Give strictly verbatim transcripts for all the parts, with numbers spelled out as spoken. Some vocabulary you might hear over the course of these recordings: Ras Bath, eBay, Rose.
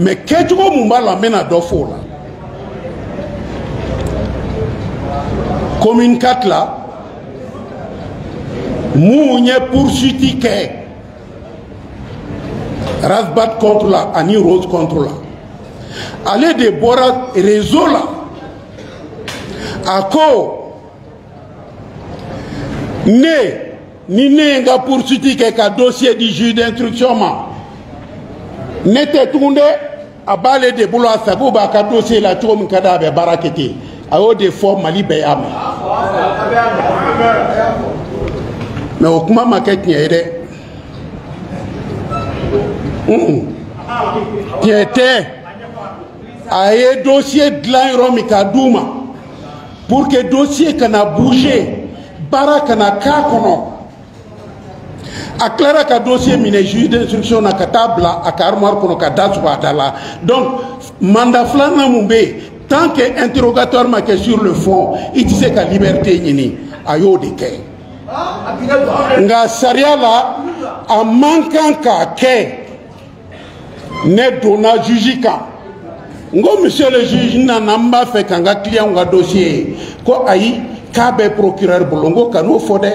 Mais qu'est-ce que Mumba l'amène à Dofo là? Commune quatre là, Mouné poursuit Ké. Ras Bath contre là, Annie Rose contre là. Allez de Borat réseau là. À quoi? Né. Ni ne nga poursuivi quelques dossiers du juge d'instruction ma. N'était tourné à balai de boulot à Sabou baka dossier la tour mukada be barakete. Ayo de forme Mali beyam. Mais au kuma maket ni ede. Hum. Qui était aye dossier de l'Iron Mikadouma pour que dossier qu'on a bougé barakana ka kono. A Clara ka dossier mine juge d'instruction na katabla a karmar kono kadatu adala donc mandat flana mumbe tant que interrogatoire marqué sur le fond il disait que liberté nini ayo de ke nga saria la a manquant ka ke ne dona juge ka ngo monsieur le juge na namba fait kanga client nga dossier ko ayi kabe procureur bolongo kanu fode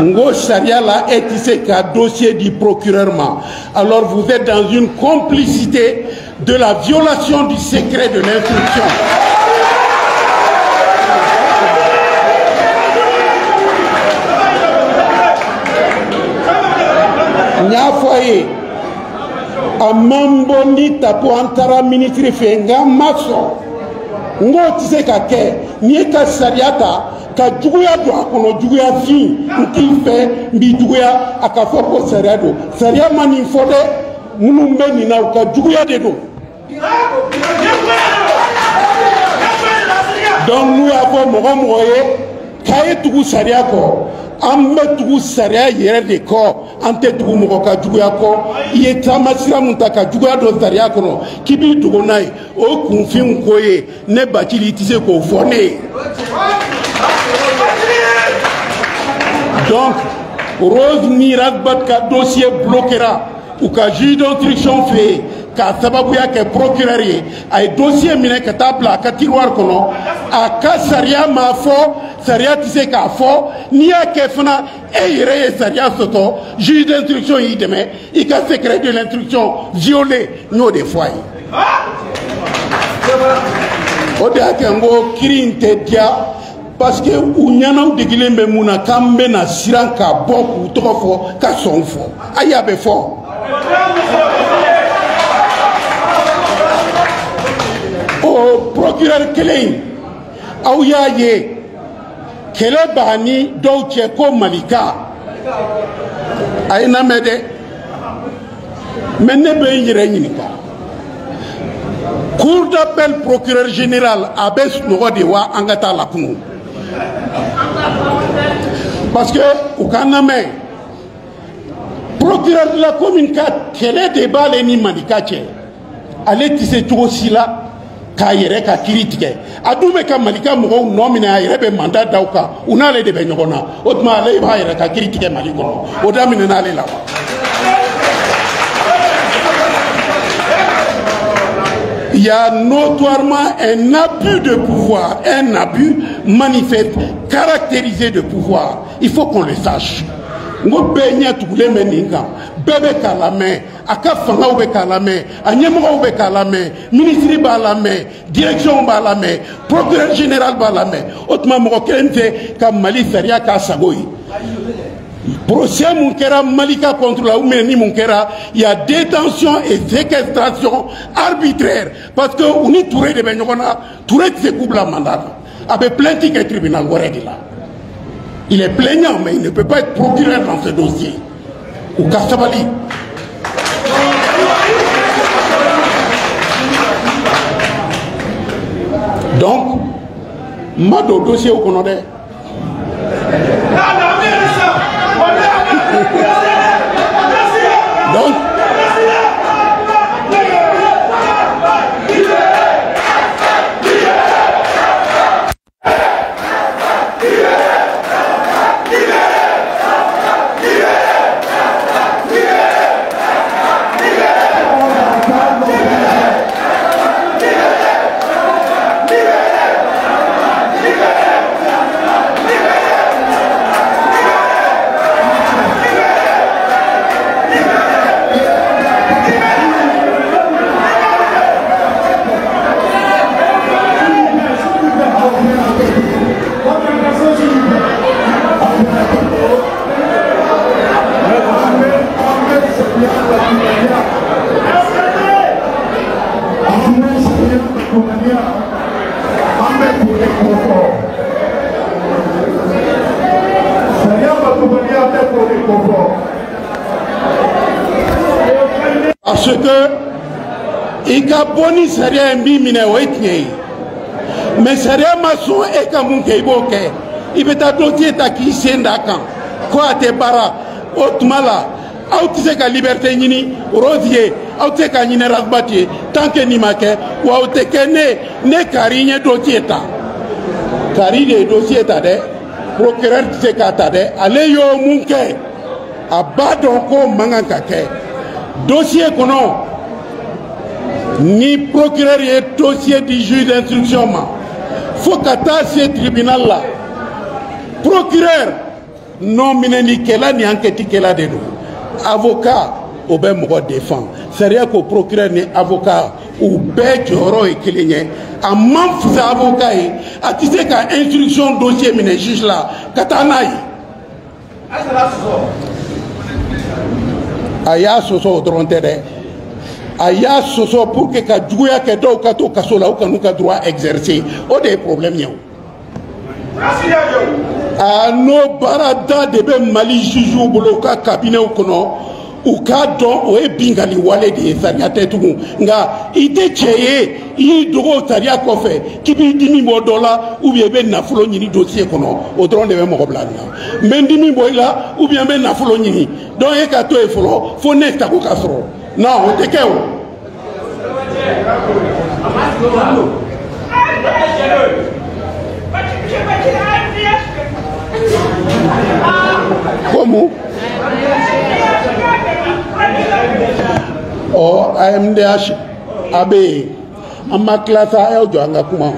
Ngo Sharia là est ici qu'un dossier du procureur. Alors vous êtes dans une complicité de la violation du secret de l'instruction. Nya foye amamboni tapo antara ministre fenga maso. Ngo tise ka ke ni ka Sharia ta Kajuguya doa kono juguya fi ntimpe mbi juguya akafoko seriado seria mani fode mulumbe ni na kajuguya dedo donc nous avons mogomoye kaye tugu seria ko ambe tugu seria yere de ko ante tugu mogo kajuguya ko ye tamasira mutaka juguya do seria kono kibi tugu nai o kunfi nkoye ne batili tise ko fone donc Rose Mirac Batka dossier bloquera ou qu'un juge d'instruction fait qu'à Sababouya que procureur a dossier miné que table à Katiroar Kono à Kassaria ma fo Saria tise ka fo ni a Kefna et Ireye Saria Soto juge d'instruction y demain il qu'a secret de l'instruction violé nous des fois au déakengo kirinte dia parce que unyana udegile mbemuna kambe na siranka boku utrofo kasonfo ayabefo o procureur kelei awyaye kelebani douche ko malika ayna mede menne be yirenyini ka cour d'appel procureur général abes nogodewa angata lakunu parce que au Canada, procureur de la commune quatre, quel est débat les nimanikache, allez tisser tout aussi là, kaire ka critique, adume ka malika moro nomine airebe mandat dauka, una le debe nyona, otma le ba aire ka critique malikono, odamine na le lawa. Il y a notoirement un abus de pouvoir, un abus manifeste, caractérisé de pouvoir. Il faut qu'on le sache. Nous baignons tous les meningans. Bébé Kalamé, Akafanga ou Kalamé, Agnema ou Kalamé, ministre Balamé, direction Balamé, procureur général Balamé, autrement Marocain, comme Mali Feria Kassagoui. Procès Munkera Malika contre la Oumeni Munkera, il y a détention et séquestration arbitraire. Parce que on est touré de Benyogona, touré de ce couple à mandat. Avec plainte qui est tribunal, il est plaignant, mais il ne peut pas être procureur dans ce dossier. Ou Kastabali. Donc, Mado dossier au Conodé. Donc, libérez, confort. Parce que il a boni serait mais serait maçon et comme un keiboké. Il peut t'attendre ta qui s'endakan. Quoi te bara otmala. Autise ka liberté nini rosier. Autise ka nini rasbatier. Tant que ni maqué ou autise que ne ne carigne dossier ta. Carigne dossier ta de. Procureur se katade ale yo munke abadon ko mangaka ke dossier kono ni procureur et dossier du juge d'instruction ma faut kata ce tribunal la procureur non mineni kela ni enquête kela de do avocat au ben mo défend c'est rien que procureur ni avocat ou ben joro et kelenye à manfza avocat à tise ka instruction dossier mine juge là katanaï aya soso dronte de aya soso pour que ka djouya ke do ka to kaso la ou kanu ka droit exercer au des problèmes yo a no barada de ben mali juju boloka cabinet ou kono ou ka don ou e bingali wale de sariate tugu nga ite cheye i dogo taria ko fe ki bi dimi mo dola ou bien ben na fulo nyini dossier kono o dron de mo blana men dimi boyla ou bien ben na fulo nyini don e ka to e fulo fo next ko kasro na o te ke o como or oh, A M D H Abbey, en ma classe à Eljoanga Kuma.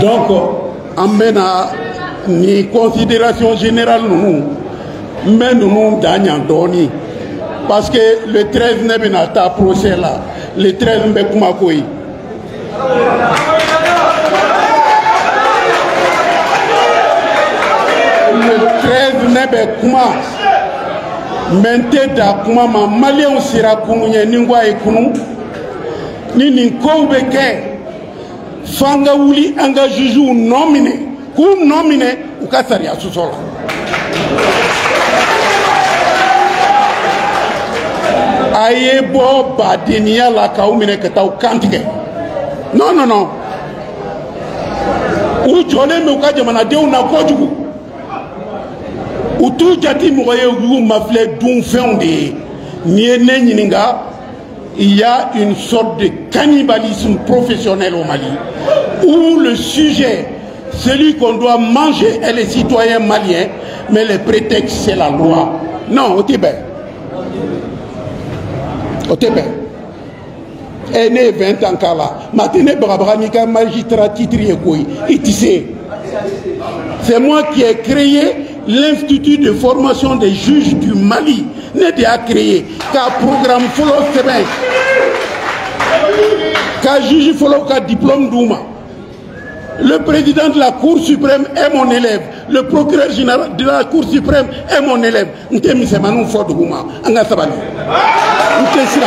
Donc, en mena ni considération générale nous, mais nous nous gagnons doni. Parce que le treize n'est pas à procès là, le treize n'est pas Kuma Koui. Le treize n'est pas Kuma. Mente da kuma ma malien sira kunu ye ningwa ikunu ni ninko beke fanga wuli anga juju nomine ku nomine ukasari asusola ayebo badinia la kaumine kata ukantike no no no ujole me ukaje manade unakojuku Outou jati mouye ou mafle d'un fondé. Il y a une sorte de cannibalisme professionnel au Mali. Où le sujet, celui qu'on doit manger, est les citoyens maliens, mais le prétexte c'est la loi. Non, au Tibet. Au Tibet. Et né vingt ans Kala. Maintenant, Brabra Nika magistrat titrié Koui. C'est moi qui ai créé l'Institut de formation des juges du Mali n'est déjà créé qu'un programme follow semaine qu'un juge follow qu'un diplôme d'Ouma. Le président de la Cour suprême est mon élève. Le procureur général de la Cour suprême est mon élève. Nous sommes ici maintenant fort d'Ouma. Nous sommes ici.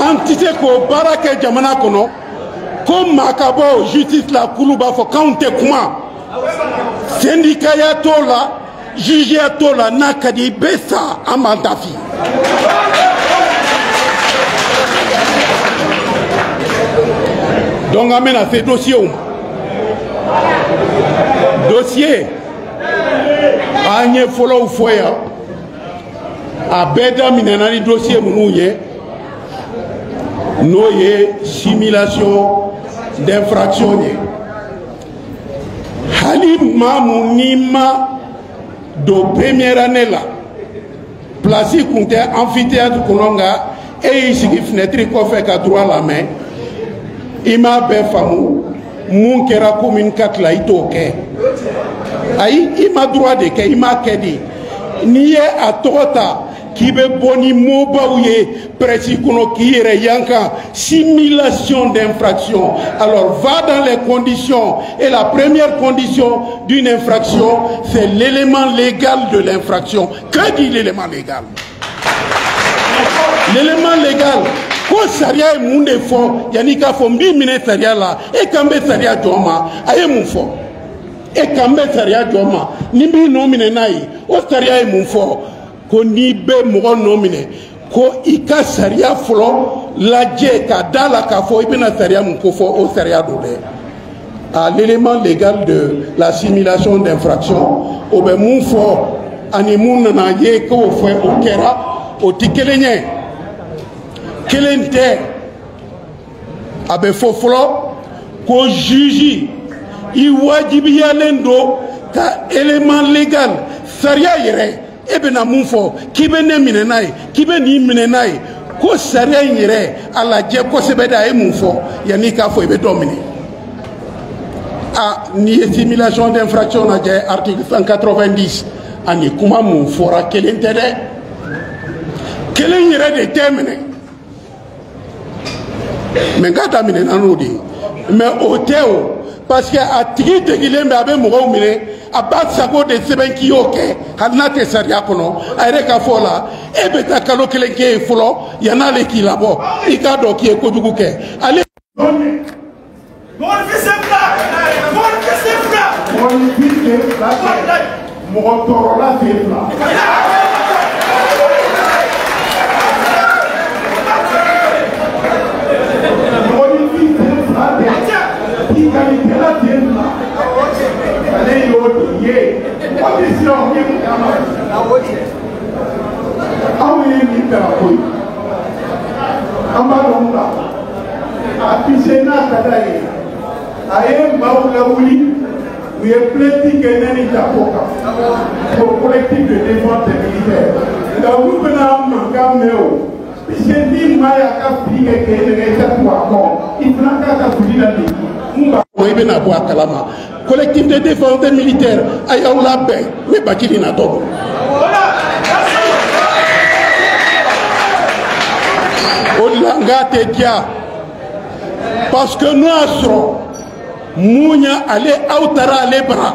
Antité ko barake jamana kono. Comme Macabo, justice la Koulouba, faut compter comment. Syndicat Yatola, juge Yatola, Nakadi, Bessa, Amandafi. Donc, amène à ces dossiers. Dossier. Agne Follow Foya. A Beda Minanani, dossier Mounouye. Noye, simulation. D'infractionner. Halim Mamounima de première année là, placé contre amphithéâtre Kolonga et ici qui fenêtre qu'on fait qu'à droit la main, il m'a bien famou, mon kera commune quatre là, il toque. Aïe, il m'a droit de que il m'a qu'aidé. Nié à Tota qui veut boni mobouye précis qui est yanka simulation d'infraction. Alors va dans les conditions et la première condition d'une infraction c'est l'élément légal de l'infraction. Qu'est-ce que dit l'élément légal? L'élément légal ko saria munde fo yanika fo mbi mine saria la e kambe saria joma aye mufo. ekambe sariya joma nimbi nomine nayi o sariya mumfo ko nibe mugo nomine ko ika sariya flo laje ka dala ka fo ibina sariya mko fo o sariya dole à l'élément légal de l'assimilation d'infraction au ben mumfo animun na ye ko fo o kera o tikelenye kelente abe fo flo ko juji Iwajibiyalendo ka élément légal sariya yere ebena munfo kibene minenai kibeni minenai ko sariya yere ala je ko sebeda e munfo yani ka fo ibedomine a ni assimilation d'infraction na je article cent quatre-vingt-dix ani kuma munfo ra kelentede kelen yere de temene men gata minen anodi mais oteo parce que à tigi tegilem be abe mugo mine abat sako de seben ki oke hanate sariya kono ayre ka fola e beta kalo kelenke folo yana le ki labo ika do ki ko dugu ke ale donne donne fisefla donne fisefla donne fisefla mugo torola fisefla we are plenty Ghanaian for collective de défense militaire. Donc vous venez à Mangameo, si je dis Maya Kafika qui est le quoi, il prend qu'à fouiller la vie. Oubena boa kalama collectif de défense militaire ayaoula ben mais bakili na tobo olanga tekia parce que nous asro munya ale autara ale bra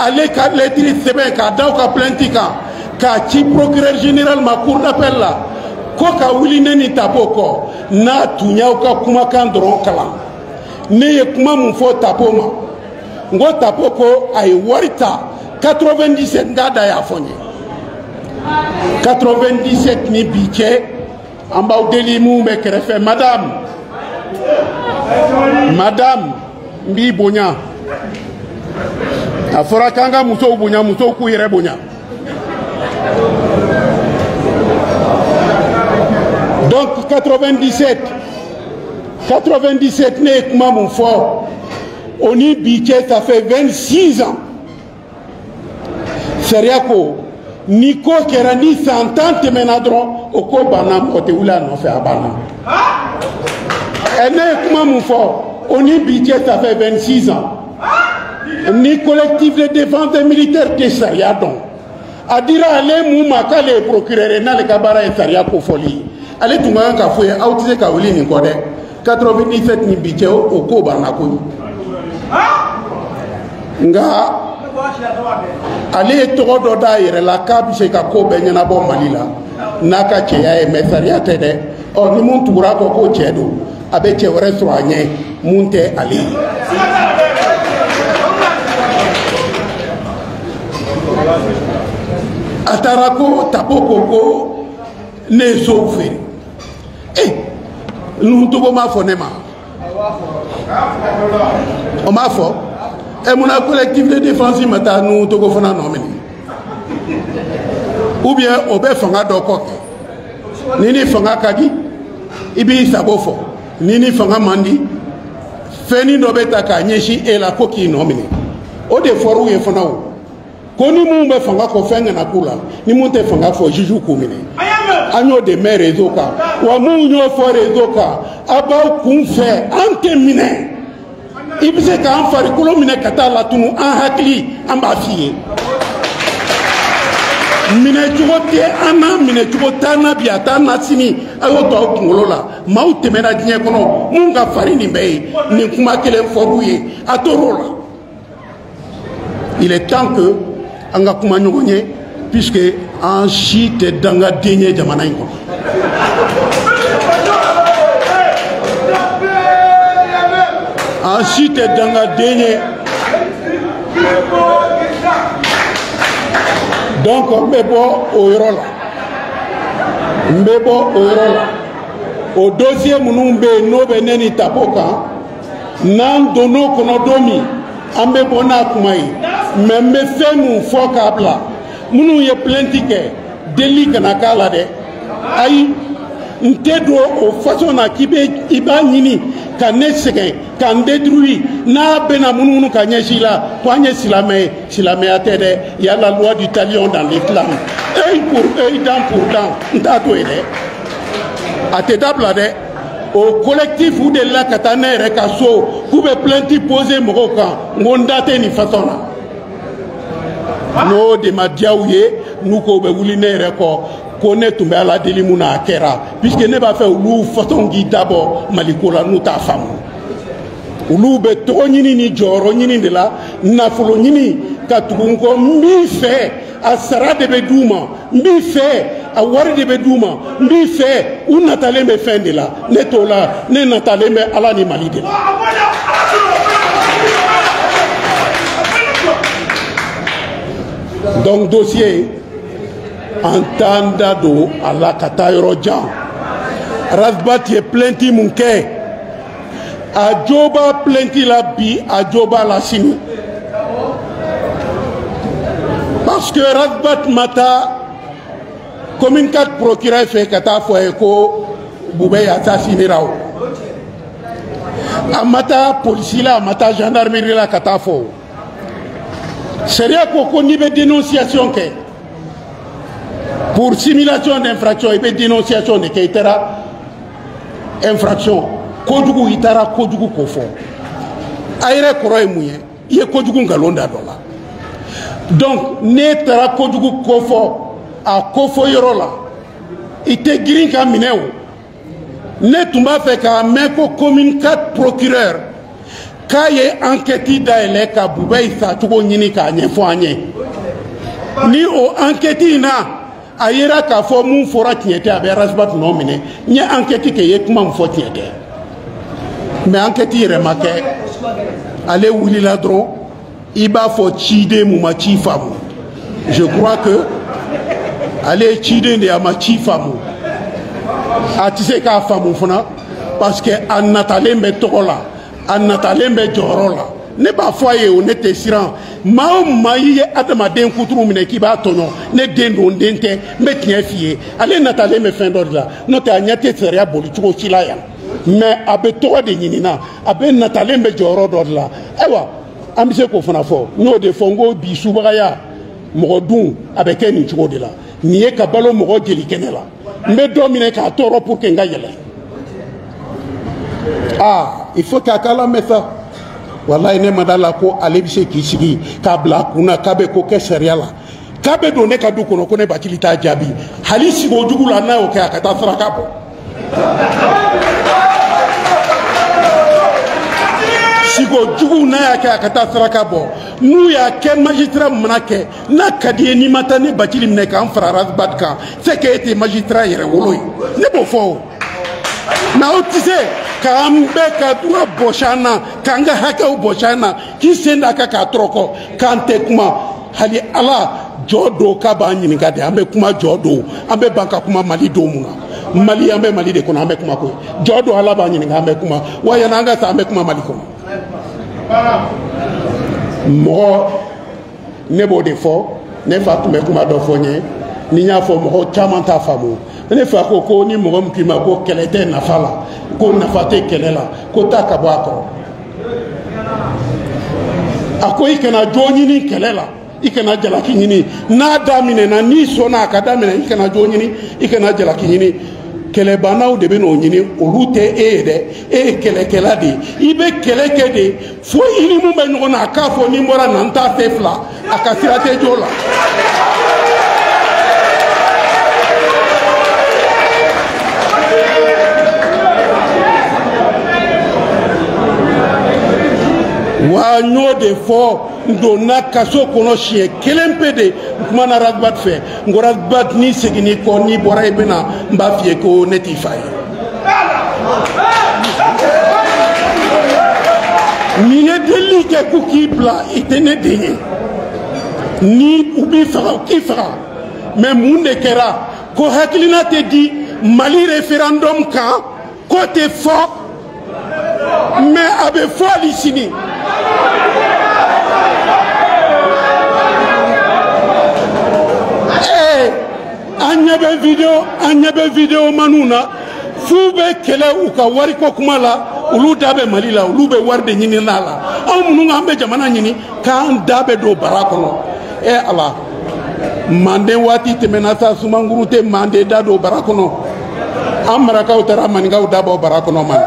ale ka letri sebe ka dauka plantika ka ci procureur général ma cour d'appel la ko ka wuli neni taboko na tunya ka kuma kan dron kala ne kuma mun fo tapoma ngo tapoko ay warita quatre-vingt-dix-sept ngada ya fonye quatre-vingt-dix-sept ni biche ambaw delimu me kerefe madame madame mbi bonya afora kanga muso bonya muso ku yere bonya donc quatre-vingt-dix-sept quatre-vingt-dix-sept n'est que mon fort. On y biquet, ça fait vingt-six ans. Seriako, Nico Kerani s'entend menadron au Kobanam, au Teoula, non fait à Banam. Elle n'est que mon fort. On y biquet, ça fait vingt-six ans. Ni collectif de défense militaire de Seriadon. A dire à l'Emoumaka, les procureurs, n'a le cabaret Seriako folie. Allez, tout le monde a fouillé, a utilisé Kaouli Nikode. quatre-vingt-dix-sept ni biche au Koba Nakoui. Nga, allez, Toro Dodaire, la Kabi Shekako Benyanabo Malila, Naka Chea et Messaria Tede, or ni Montura Koko Chedo, avec le restaurant Monte Ali. Atarako, Tapoko, ne sauvé. Eh! Nous devons m'affonner. On m'affond. Et mon collectif de défense, nous devons faire un homme. Ou bien, on peut faire un doc. Nini fanga kagi, ibi sabofo. Nini fanga mandi, feni nobeta kanyeshi et la coquille nominée. Au défaut, où est fanao? Quand nous m'avons fait un coffin en akula, nous m'avons fait un faux jujou coumine. Agno de mer et zoka, ou à mon union fort et zoka, about qu'on fait un terminé. Il faisait qu'un faricolomine catala tout un hakli, un bafier. Mineturoté, un an, minetutana, biatana, sini, à l'autre moulola, maute menadien kono, munga farini bay, ne kumakele forouye, à torola. Il est temps que, en akumanyogne, puisque en chite dans la dénier de Manaïko. En chite dans la dénier Donc mbebo oyorola mbebo oyorola au dossier munumbe no beneni tapoka nan dono kono domi ambebo na kumai membe femu fokabla munu ye plentike delika nakala de ay ntedo o façon na kibe ibanini kanetseke kan détruit na bena mununu kanyeshila poanye silame silame atede il y a la loi du talion dans l'islam œil pour œil dent pour dent ndato ede atedabla de au collectif ou de la katane rekaso kube plainte poser mokokan ngondate ni façon no de madiaouye nuko be wuline reko connaître mais à la délimuna à Kera puisque ne va faire ou façon qui d'abord malikola nous ta femme ou nous betonini ni joronini de la nafolonini katukunko mi fait à Sarah de Bedouma mi fait à Wari de Bedouma mi fait ou Nathalie me fin de la netola ne Nathalie mais à l'animali de la donc dossier entanda do ala katayro jan Ras Bath ye plenty munke ajoba plenty la bi ajoba la sini parce que Ras Bath mata commune quatre procureur fait kata fo eko bube ya assassiné rawo amata police la mata gendarmerie la kata fo sérieux koko ni be dénonciation ke pour simulation d'infraction et dénonciation de Keitera, infraction, Kodugu Itara, Kodugu Kofo. Aire Koroy Mouye, il y a Kodugu Galonda Dola. Donc, Netara Kodugu Kofo, à Kofo Yorola, il te green Kamineo. Netumba Feka, Meko commune quatre procureurs, Kaye enquêté d'Aile Kaboubeïsa, Tugo Ninika, Nyefoanye. Ni au enquêté na. Aïra kafo moun fora tiété avec Ras Bath nomine, n'y a enquête qui est comment faut tiété. Mais enquête y remarque, allez où il a dron, iba faut chide moumachi famou. Je crois que, allez chide ne amachi famou. Atise ka famou fona, parce que an natalembe torola, an natalembe jorola, ne pas foyer ou ne te siran. Mao maïe adama den koutrou mine ki ba tonon, ne den don den te, me tien fiye. Allez natale me fin d'ordre là, note a nyate seria bolichou chilayan. Mais abe toa de nina, abe natale me joro d'ordre là. Ewa, amise kofonafo, no de fongo bi soubaya, mrodou, abe keni chou de la. Nye kabalo mro jelikene la. Me domine ka toro pour kenga yele. Ah, il faut kakala me ça. Wallahi ne madala ko alebise kisigi kabla kuna kabe ko keseriala kabe donné kadu kono kone bakilita jabi halisi go dugula na o ka katafra kapo sigo dugu na ya ka katafra kapo nu ya ke magistrat manake na kadie ni matane bakili mne ka amfra Ras Bath ka c'est que était magistrat yere woloy ne bo fo na otise Kambe kadua boshana, kanga hakau boshana, kisenda kaka troko, kante kuma hali ala jodo kabani ngade, ambe kuma jodo, ambe banka kuma mali domuna, mali ambe mali de kuna ambe kuma kwe, jodo ala bani ngade ambe kuma, wayananga sa ambe kuma mali kuma. Mo nebo defo, ne fatume kuma dofonye, niya fo mo chamanta famu. Ne fa ko ko ni mo mki ma ko kelete na fala ko na fate kelela ko ta ka ba ko akoi kana joni ni kelela ikana jala kinini na damine na ni sona ka damine ikana joni ni ikana jala kinini kele banaw de beno nyini olute ede e kele keladi ibe kele kede fo ili mu be no na ka fo ni mora na nta tefla akasira te jola Wano de fo ndona kaso kono chie kelempe de mana Ras Bath fe ngo Ras Bath ni segini koni bora ibena mbafie ko netifai ni ye deli kɛ ko k'i bila i tɛ ne den ye ni u b'i faga k'i faga mɛ mun de kɛra ko hakilina tɛ di Mali référendum kan ko tɛ fɔ mɛ a bɛ fɔ hali sini. Anyebe video anyebe video manuna fube kele ukawari kwa kumala ulu dabe malila ulube warde nyini nala au mununga ambe jamana nyini kaan dabe do barakono e ala mande wati temenasa sumanguru te mande dado barakono amraka utara maninga udabo barakono man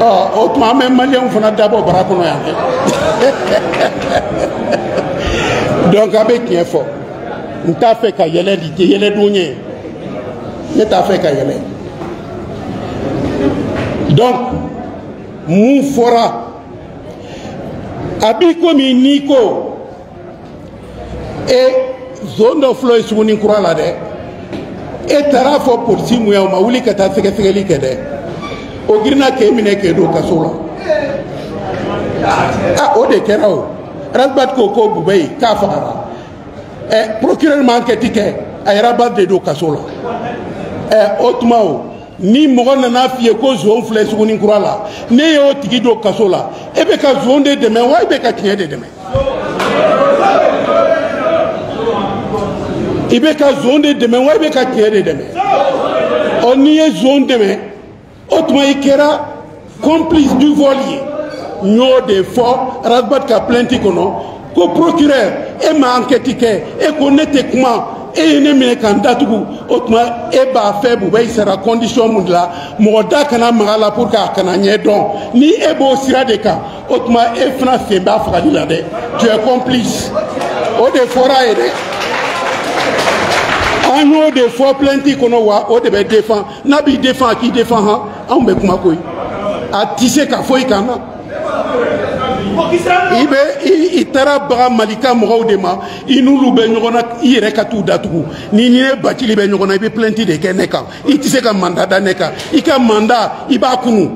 oh otu ame mali ya mfuna dabo barakono ya donc abe kiefo nta fɛ ka yɛlɛ di yɛlɛ don ye ne t'a fɛ ka yɛlɛ donc mun fɔra a bi komi n'i ko e zone dɔ filɛ i suguni kura la dɛ e taara fɔ polisi mun ye o ma wuli ka taa sɛgɛsɛgɛli kɛ dɛ o girinna k'e minɛ k'e don kaso la ah o de kɛra o Ras Bath ko ko Bubɛ ye k'a fagara. Eh, procureur manquette a rabat de do kasola eh otmao ni mogona na fie ko zone flex ko ni kurala ne yo tigi do kasola e be ka zone de demain wa e be ka tiede demain e be ka zone de demain wa e be ka tiede demain on y est zone demain otmao ikera complice du volier no de fort Ras Bath ka plainte ko non ko procureur et m'a enquêté et connaît comment et ne me candidat autrement et ba fait Bubɛ sera condition monde là moda kana mala pour ka kana don ni e bo sira de ka autrement et France c'est ba fra la de tu es complice au de fora et on de fois plainte qu'on wa au de défend na bi défend qui défend on be kuma koy a tissé ka foi kana Ibe itara bara malika moro de ma inulu be nyona irekatu datu ni ni batili be nyona be plenty de keneka itiseka manda daneka ika manda ibakunu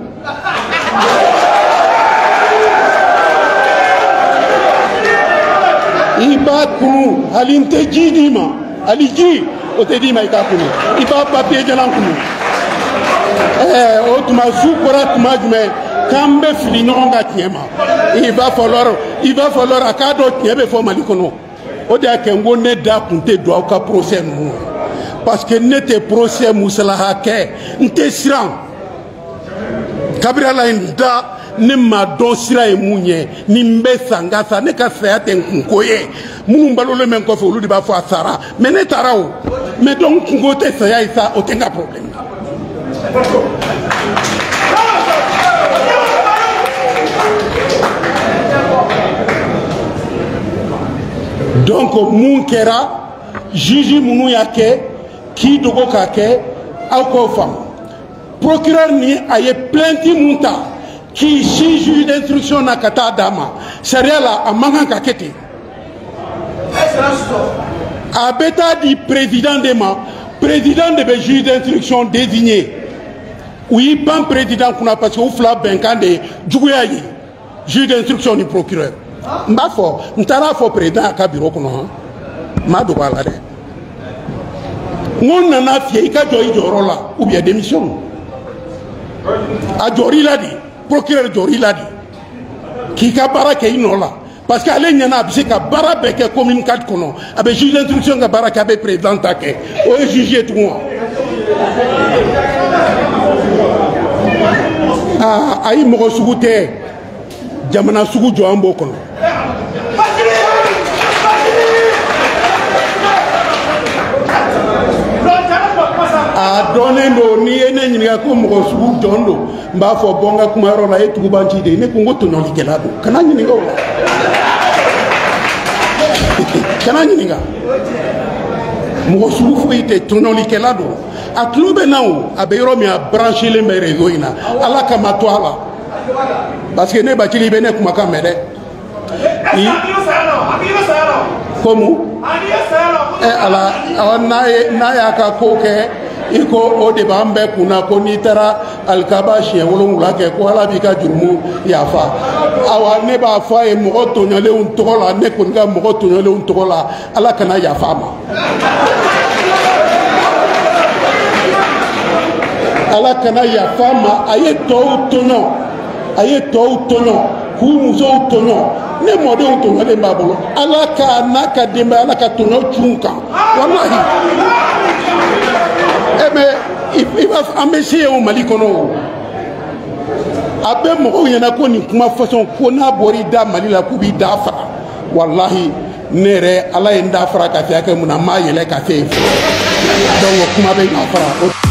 ibakunu halinte jidima aliji otedi ma ikakunu iba papier jalankunu eh otuma zukora kuma jume quand il va falloir il va falloir à cadre qui est formé qu'on au dire qu'on est d'apporter doit au procès nous parce que n'était procès moussalaha que n'était sran Gabriela nda ne ma dosira emunye ni mbesa ngasa ne ka saya tenkoye munumbalo le menko fo ludi ba fo asara mais ne tarao mais donc ngo te saya isa otenga problème. Donc munkera juge munu yake ki dogo kake akofam procureur ni aye plainte munta ki si juge d'instruction na kata dama sharia la amanga kakete abeta di président de ma président de be juge d'instruction désigné oui ban président kuna parce que ou fla benkande djuguyaye juge d'instruction ni procureur m'a fort m'tara fort président aka bureau kono ma do bala de mon nana fie ka joyi jorola ou bien démission a jori la di procureur jori la di ki ka bara ke inola parce que ale nyana bi ka bara be ke commune quatre kono abe juge d'instruction ka bara ka be président take o juger tout moi ah ay mo sugute jamana sugu jo ambo kono a donné no ni ene nyinga ko mo sugu dondo mba fo bonga kuma ro la etu banchi de ne ko ngoto no likelado kana nyinga o kana nyinga mo sugu fo ite tono likelado a clube nao abeiro mi a brancher le réseau ina ala kama toala parce que ne batili bene kuma kamere ni komu e ala na na ya ka koke iko o de bambe kuna ko nitara alkabashi wolongula ke ko alabika jumu yafa awane ba fa e moto nyale untola ne kunga moto nyale untola ala kana yafa ma ala kana yafa ma ayeto utono ayeto utono ku muzo utono ne mode utono le mabolo ala kana ka demba ala ka tono chunka wallahi ebe il va embêcher au Mali kono abem o yana ko ni kuma façon ko na bori da Mali la kubi da fa wallahi nere ala en da fra ka fi aka mun ma yele ka fi donc kuma be na fra